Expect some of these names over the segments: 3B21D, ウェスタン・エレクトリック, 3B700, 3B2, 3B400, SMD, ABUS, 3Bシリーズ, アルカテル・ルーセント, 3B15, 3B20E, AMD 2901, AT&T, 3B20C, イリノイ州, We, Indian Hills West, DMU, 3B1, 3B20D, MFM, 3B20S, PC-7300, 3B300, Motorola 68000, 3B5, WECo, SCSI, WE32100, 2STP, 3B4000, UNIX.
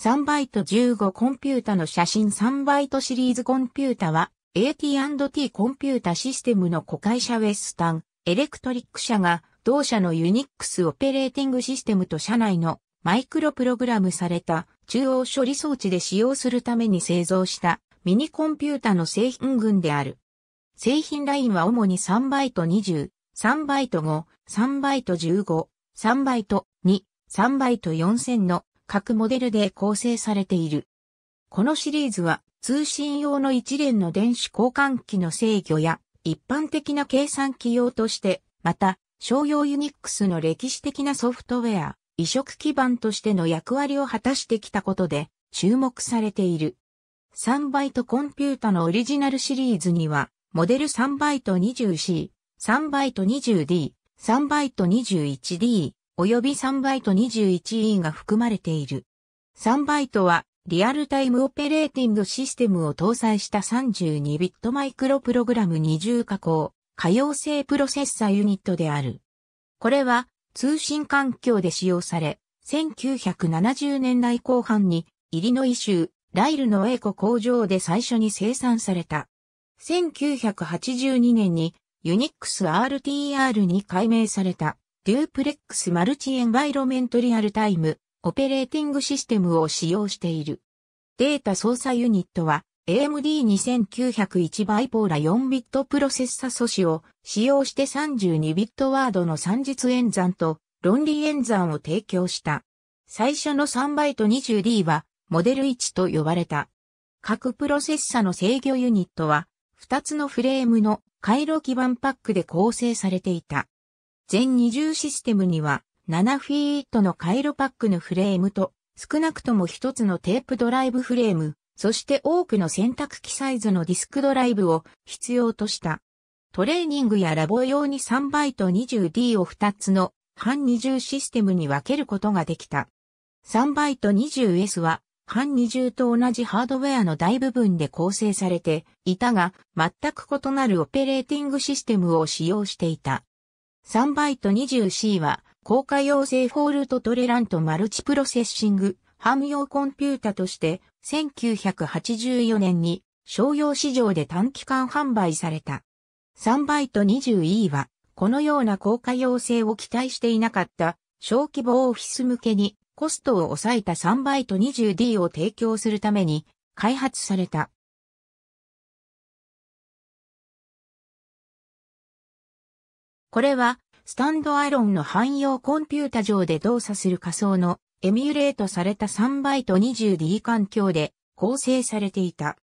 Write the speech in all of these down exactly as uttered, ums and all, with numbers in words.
さんバイトじゅうごコンピュータの写真さんバイトシリーズコンピュータは エーティーアンドティー コンピュータシステムの子会社ウェスタンエレクトリック社が同社のユニックスオペレーティングシステムと社内のマイクロプログラムされた中央処理装置で使用するために製造したミニコンピュータの製品群である。製品ラインは主にさんバイトにじゅう、さんバイトご、さんバイトじゅうご、さんバイトに、さんバイトよんせんの各モデルで構成されている。このシリーズは通信用の一連の電子交換機の制御や一般的な計算機用として、また商用ユニックスの歴史的なソフトウェア、移植基盤としての役割を果たしてきたことで注目されている。さんバイトコンピュータのオリジナルシリーズには、モデル さんバイトにじゅうシー、さんバイトにじゅうディー、さんバイトにじゅういちディー、および さんバイトにじゅういちイー が含まれている。さんバイトは、リアルタイムオペレーティングシステムを搭載したさんじゅうにビットマイクロプログラム二重加工、可用性プロセッサユニットである。これは、通信環境で使用され、せんきゅうひゃくななじゅうねんだいこう半に、イリノイ州、ライルのエコ工場で最初に生産された。せんきゅうひゃくはちじゅうにねんにユニックス アールティーアール に改名されたデュープレックスマルチエンバイロメントリアルタイムオペレーティングシステムを使用している。データ操作ユニットは エーエムディーにせんきゅうひゃくいち バイポーラよんビットプロセッサ素子を使用してさんじゅうにビットワードの算術演算と論理演算を提供した。最初の さんバイトにじゅうディー はモデルいちと呼ばれた。各プロセッサの制御ユニットはふたつのフレームの回路基盤パックで構成されていた。全にじゅうシステムにはななフィートの回路パックのフレームと少なくともひとつのテープドライブフレーム、そして多くの選択機サイズのディスクドライブを必要とした。トレーニングやラボ用に さんバイトにじゅうディー をふたつの半にじゅうシステムに分けることができた。さんバイトにじゅうエス は半にじゅうと同じハードウェアの大部分で構成されていたが、全く異なるオペレーティングシステムを使用していた。さんバイトにじゅうシー は、高可用性フォールトトレラントマルチプロセッシング、汎用コンピュータとして、せんきゅうひゃくはちじゅうよねんに商用市場で短期間販売された。さんバイトにじゅうイー は、このような高可用性を期待していなかった、小規模オフィス向けに、コストを抑えた さんバイトにじゅうディー を提供するために開発された。これはスタンドアロンの汎用コンピュータ上で動作する仮想のエミュレートされた さんバイトにじゅうディー 環境で構成されていた。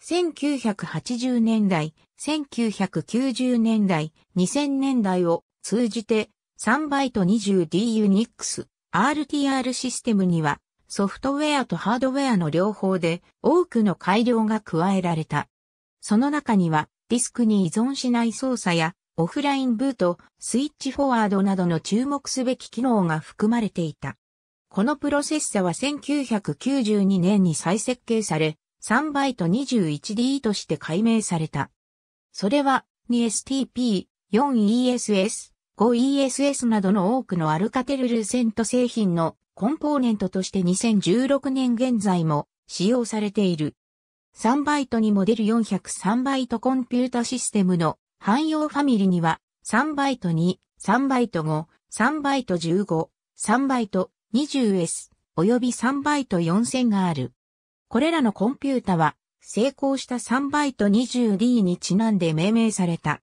せんきゅうひゃくはちじゅうねんだい、せんきゅうひゃくきゅうじゅうねんだい、にせんねんだいを通じて さんバイトにじゅうディー ユニックスアールティーアール システムにはソフトウェアとハードウェアの両方で多くの改良が加えられた。その中にはディスクに依存しない操作やオフラインブート、スイッチフォワードなどの注目すべき機能が含まれていた。このプロセッサはせんきゅうひゃくきゅうじゅうにねんに再設計され さんバイトにじゅういちディー として改名された。それは にエスティーピー、よんイーエスエス、ごイーエスエス などの多くのアルカテルルセント製品のコンポーネントとしてにせんじゅうろくねん現在も使用されている。さんバイトにモデルよんひゃくさんバイトコンピュータシステムの汎用ファミリにはさんバイトに、さんバイトご、さんバイトじゅうご、さんバイトにじゅうエス およびさんバイトよんせんがある。これらのコンピュータは成功した さんバイトにじゅうディー にちなんで命名された。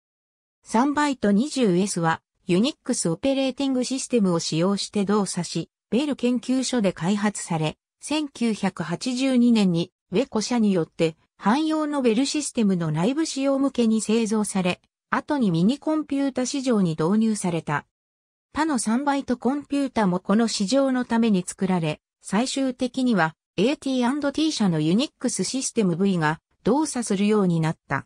さんバイトにじゅうエス はユニックスオペレーティングシステムを使用して動作し、ベル研究所で開発され、せんきゅうひゃくはちじゅうにねんにウェコ社によって汎用のベルシステムの内部使用向けに製造され、後にミニコンピュータ市場に導入された。他のさんバイトコンピュータもこの市場のために作られ、最終的には エーティーアンドティー 社のユニックスシステム V が動作するようになった。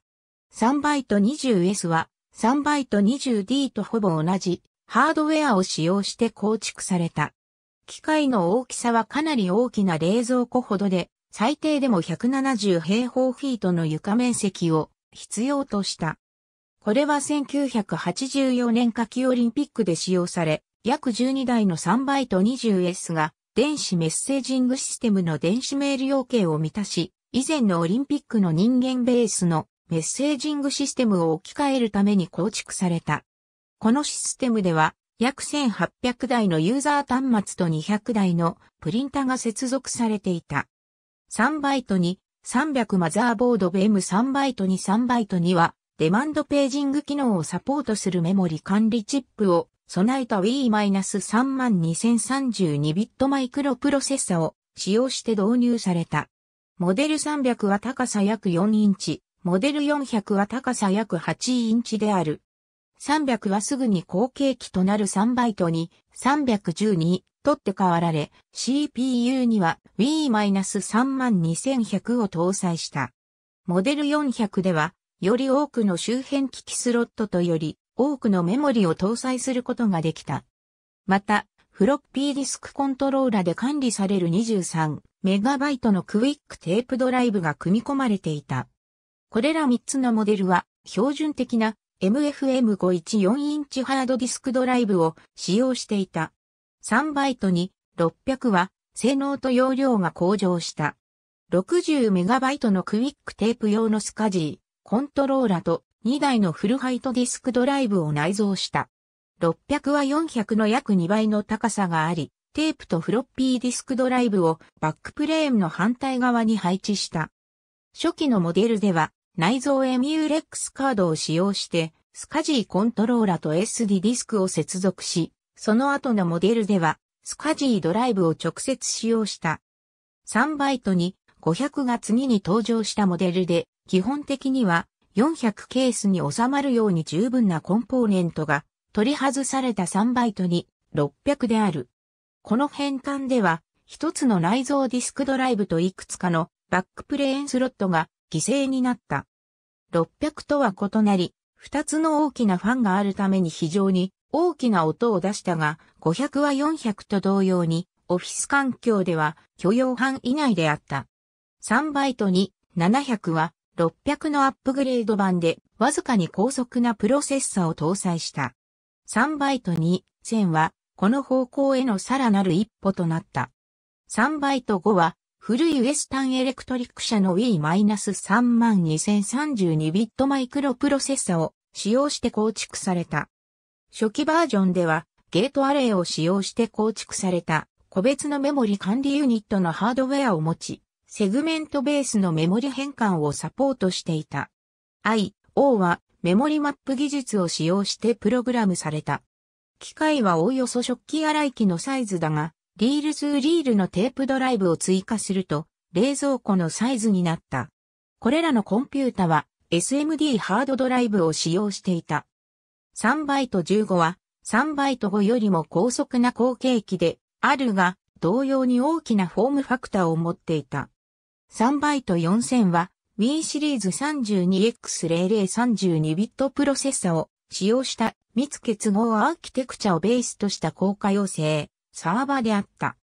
さんバイトにじゅうエス はさんバイトにじゅうディー とほぼ同じハードウェアを使用して構築された。機械の大きさはかなり大きな冷蔵庫ほどで、最低でもひゃくななじゅうへいほうフィートの床面積を必要とした。これはせんきゅうひゃくはちじゅうよねん夏季オリンピックで使用され、約じゅうにだいのさんバイトにじゅうエス が電子メッセージングシステムの電子メール要件を満たし、以前のオリンピックの人間ベースのメッセージングシステムを置き換えるために構築された。このシステムでは、約せんはっぴゃくだいのユーザー端末とにひゃくだいのプリンタが接続されていた。さんバイトにさんびゃくマザーボード ブイエムさん バイトにさんバイトにはデマンドページング機能をサポートするメモリ管理チップを備えた ウィー さんまんにせんさんじゅうに ビットマイクロプロセッサを使用して導入された。モデルさんびゃくは高さ約よんインチ、モデルよんひゃくは高さ約はちインチである。さんびゃくはすぐに後継機となるさんバイトにさんびゃくじゅうに取って代わられ シーピーユー には ウィー さんまんにせんひゃく を搭載した。モデルよんひゃくではより多くの周辺機器スロットとより多くのメモリを搭載することができた。またフロッピーディスクコントローラで管理される にじゅうさんメガバイト のクイックテープドライブが組み込まれていた。これらみっつのモデルは標準的なエムエフエムごひゃくじゅうよんインチハードディスクドライブを使用していた。さんバイトにろっぴゃくは性能と容量が向上した。ろくじゅうメガバイトのクイックテープ用のスカジー、コントローラとにだいのフルハイトディスクドライブを内蔵した。ろっぴゃくはよんひゃくの約にばいの高さがあり、テープとフロッピーディスクドライブをバックプレーンの反対側に配置した。初期のモデルでは、内蔵 エムユーレックス カードを使用して、スカジーコントローラと エスディー ディスクを接続し、その後のモデルでは、スカジードライブを直接使用した。さんバイトにごひゃくが次に登場したモデルで、基本的にはよんひゃくケースに収まるように十分なコンポーネントが取り外されたさんバイトにろっぴゃくである。この変換では、一つの内蔵ディスクドライブといくつかのバックプレーンスロットが、犠牲になった。ろっぴゃくとは異なり、ふたつの大きなファンがあるために非常に大きな音を出したが、ごひゃくはよんひゃくと同様に、オフィス環境では許容範囲内であった。さんバイトにななひゃくはろっぴゃくのアップグレード版で、わずかに高速なプロセッサを搭載した。さんバイトにせんは、この方向へのさらなる一歩となった。さんバイトごは、古いウエスタンエレクトリック社の ウィー さんまんにせんさんじゅうに ビットマイクロプロセッサを使用して構築された。初期バージョンではゲートアレイを使用して構築された個別のメモリ管理ユニットのハードウェアを持ち、セグメントベースのメモリ変換をサポートしていた。アイオー はメモリマップ技術を使用してプログラムされた。機械はおおよそ食器洗い機のサイズだが、リールツーリールのテープドライブを追加すると、冷蔵庫のサイズになった。これらのコンピュータは エスエムディー ハードドライブを使用していた。さんバイトじゅうごはさんバイトごよりも高速な後継機であるが、同様に大きなフォームファクターを持っていた。さんバイトよんせんは We シリーズ さんじゅうにエックスぜろぜろさんじゅうに ビットプロセッサを使用した密結合アーキテクチャをベースとした高可用性。サーバーであった。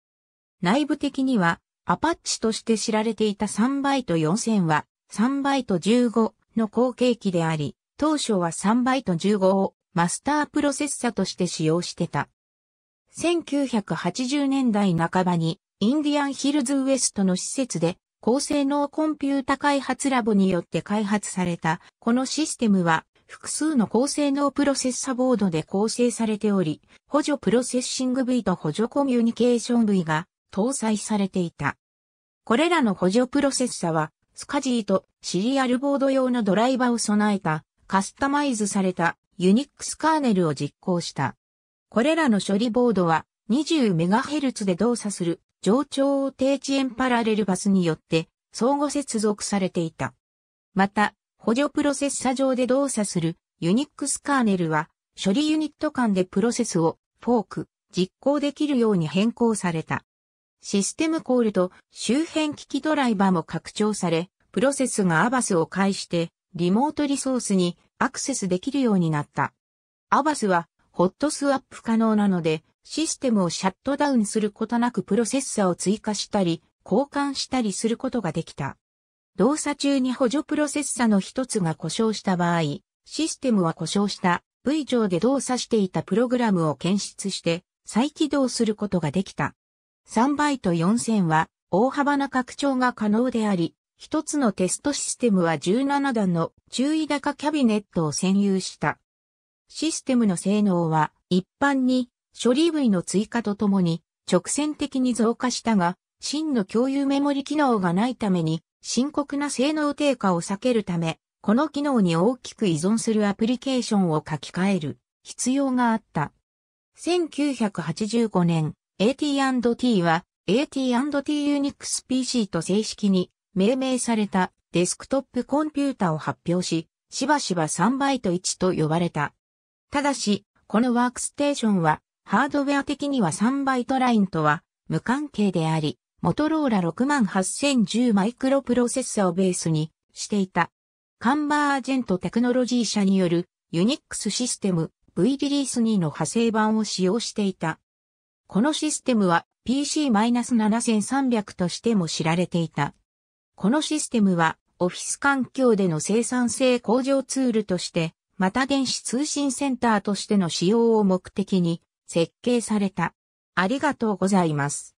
内部的には、アパッチとして知られていたさんバイトよんせんは、さんバイトじゅうごの後継機であり、当初はさんバイトじゅうごをマスタープロセッサとして使用してた。せんきゅうひゃくはちじゅうねんだいなかばに、インディアンヒルズウエストの施設で、高性能コンピュータ開発ラボによって開発された、このシステムは、複数の高性能プロセッサボードで構成されており、補助プロセッシング ブイ と補助コミュニケーション ブイ が搭載されていた。これらの補助プロセッサは、スカジーとシリアルボード用のドライバーを備えた、カスタマイズされたユニックスカーネルを実行した。これらの処理ボードは にじゅうメガヘルツ で動作する冗長低遅延パラレルバスによって相互接続されていた。また、補助プロセッサ上で動作するユニックスカーネルは処理ユニット間でプロセスをフォーク、実行できるように変更された。システムコールと周辺機器ドライバーも拡張され、プロセスがアバスを介してリモートリソースにアクセスできるようになった。アバスはホットスワップ可能なのでシステムをシャットダウンすることなくプロセッサを追加したり交換したりすることができた。動作中に補助プロセッサの一つが故障した場合、システムは故障した ブイ 上で動作していたプログラムを検出して再起動することができた。さんバイトよんせんは大幅な拡張が可能であり、一つのテストシステムはじゅうななだんの中位高キャビネットを占有した。システムの性能は一般に処理部位の追加とともに直線的に増加したが、真の共有メモリ機能がないために深刻な性能低下を避けるため、この機能に大きく依存するアプリケーションを書き換える必要があった。せんきゅうひゃくはちじゅうごねん、エーティーアンドティー は エーティーアンドティー Unix ピーシー と正式に命名されたデスクトップコンピュータを発表し、しばしばさんバイトいちと呼ばれた。ただし、このワークステーションはハードウェア的にはさんバイトラインとは無関係であり、モトローラろくまんはっせんじゅうマイクロプロセッサをベースにしていた。カンバージェントテクノロジー社によるユニックスシステム V リリースにの派生版を使用していた。このシステムは ピーシーななせんさんびゃく としても知られていた。このシステムはオフィス環境での生産性向上ツールとして、また電子通信センターとしての使用を目的に設計された。ありがとうございます。